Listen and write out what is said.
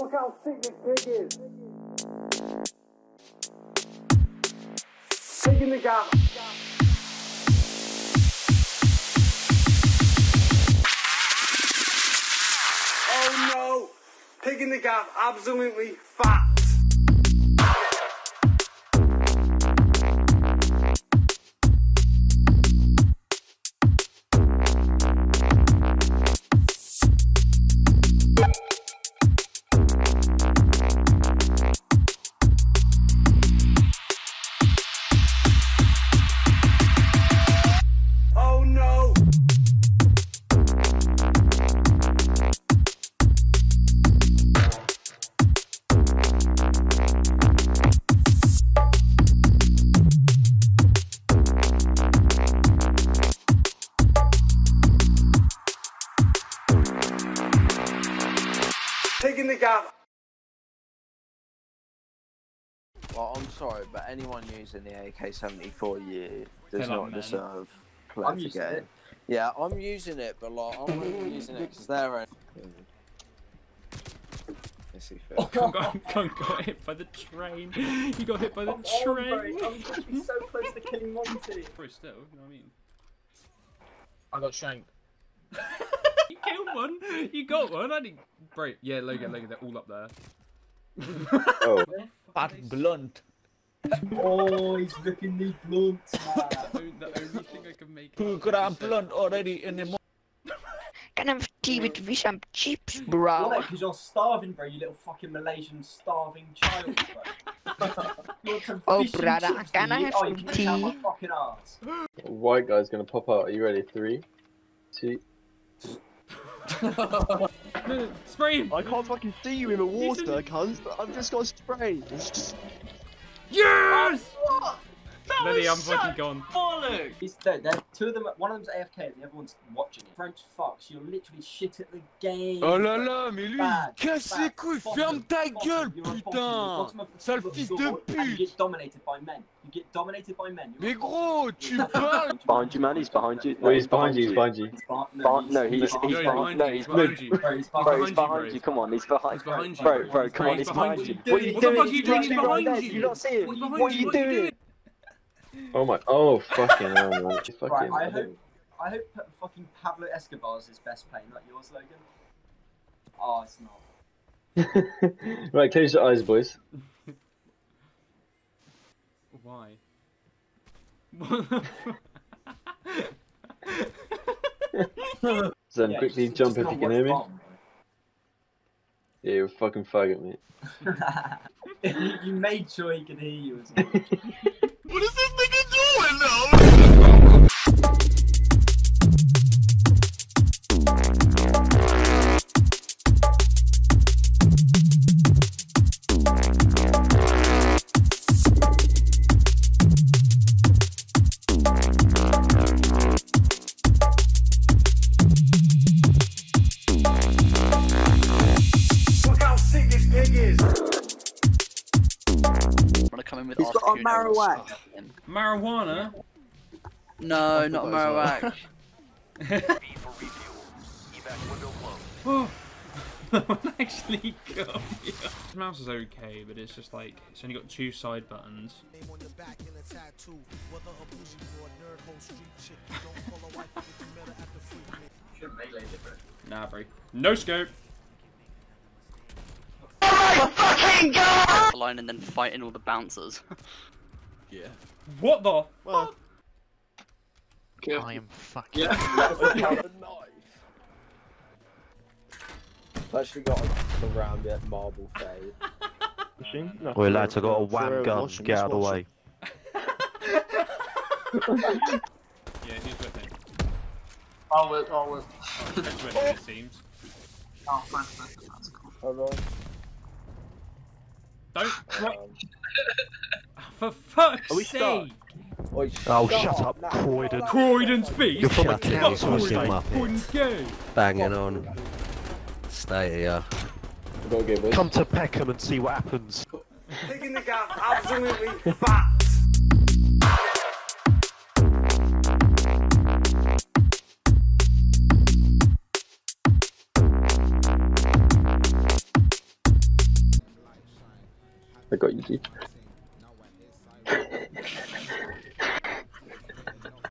Look how thick this pig is. Pig in the gap. Oh no, pig in the gap, absolutely fat. Well, I'm sorry, but anyone using the AK-74 U does not deserve playing the game. Yeah, I'm using it, but like, I'm really using it because they're Oh, got hit by the train. You got hit by the train. I'm going to be so close to King Monty. Probably still, you know what I mean? I got shanked. You killed one. You got one. I didn't break. Yeah, Logan, they're all up there. Oh. Fat blunt. Oh, he's looking neat blunt. The only thing I can make. 2 gram blunt already in the morning. Can I have tea with Visham Chips, bro? Why? Because you're starving, bro. You little fucking Malaysian starving child, bro. Oh, brother, can I have some tea? My fucking ass. White guy's gonna pop out. Are you ready? 3, 2. No, spray him! I can't fucking see you in the water, cuz. I've just got sprayed. Yes! What? That Lily, was I'm so fucking gone. Bollocks! He's dead. There's two of them. One of them's AFK and the other one's watching it. French Fox, you're literally shit at the game. Oh la la, mais lui, casse les couilles, ferme ta gueule, putain! Sale fils de pute! You get dominated by men. You get dominated by men. Mais gros, tu parles! Behind you, man, he's behind you. No, he's behind you, he's behind you. No, he's behind you. He's behind you. Bro, he's behind you, come on, he's behind you. Bro, come on, he's behind you. What are you doing? What the fuck are you doing? He's behind you! You not see him? What are you doing? Oh my! Oh fucking hell! Man. Fucking right, I hope fucking Pablo Escobar's his best play, not yours, Logan. Oh, it's not. Right, close your eyes, boys. Why? Then yeah, quickly jump if you can hear me. Bomb, yeah, you're a fucking faggot, mate. You made sure he could hear you as well. What is this nigga doing now? He's got a marowax. Marijuana? No, not marowax. Oh, that one actually got me. This mouse is okay, but it's just like, it's only got 2 side buttons. Nah, bro. No scope. Alone and then fighting all the bouncers. Yeah. What the? Well, yeah. I am fucking. Yeah. That a knife. I actually got a round at marble phase. No. We're lads, I got a wham gun. Watching, get out of the way. Yeah, he's with him. Always. He's with him, it seems. Oh, man, that's cool. Alright. For fuck's sake! Oh, shut up, no. Croydon. Croydon's beat! You're from a council state. Banging on. Stay here. Come to Peckham and see what happens. Taking the gap, absolutely fat! I got you, G.